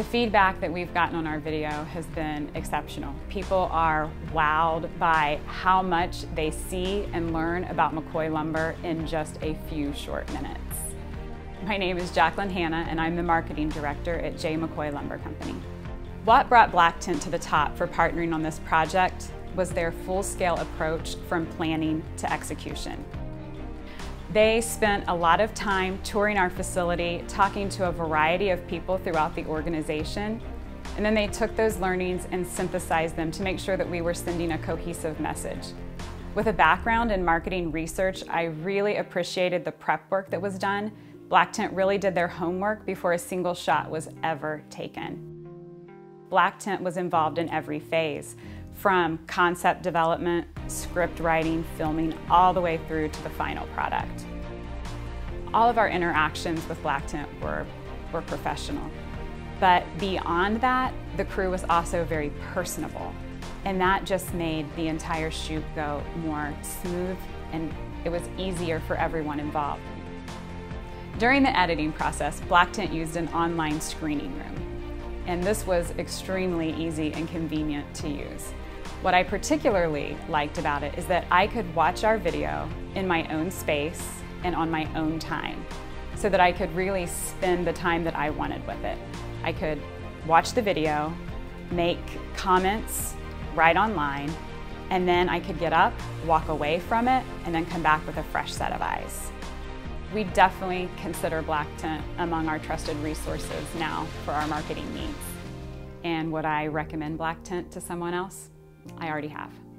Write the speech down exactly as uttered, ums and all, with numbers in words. The feedback that we've gotten on our video has been exceptional. People are wowed by how much they see and learn about McCoy Lumber in just a few short minutes. My name is Jacqueline Hanna, and I'm the Marketing Director at J. McCoy Lumber Company. What brought Black Tent to the top for partnering on this project was their full-scale approach from planning to execution. They spent a lot of time touring our facility, talking to a variety of people throughout the organization, and then they took those learnings and synthesized them to make sure that we were sending a cohesive message. With a background in marketing research, I really appreciated the prep work that was done. Black Tent really did their homework before a single shot was ever taken. Black Tent was involved in every phase, from concept development, script writing, filming, all the way through to the final product. All of our interactions with Black Tent were, were professional. But beyond that, the crew was also very personable. And that just made the entire shoot go more smooth, and it was easier for everyone involved. During the editing process, Black Tent used an online screening room. And this was extremely easy and convenient to use. What I particularly liked about it is that I could watch our video in my own space and on my own time, so that I could really spend the time that I wanted with it. I could watch the video, make comments right online, and then I could get up, walk away from it, and then come back with a fresh set of eyes. We definitely consider Black Tent among our trusted resources now for our marketing needs. And would I recommend Black Tent to someone else? I already have.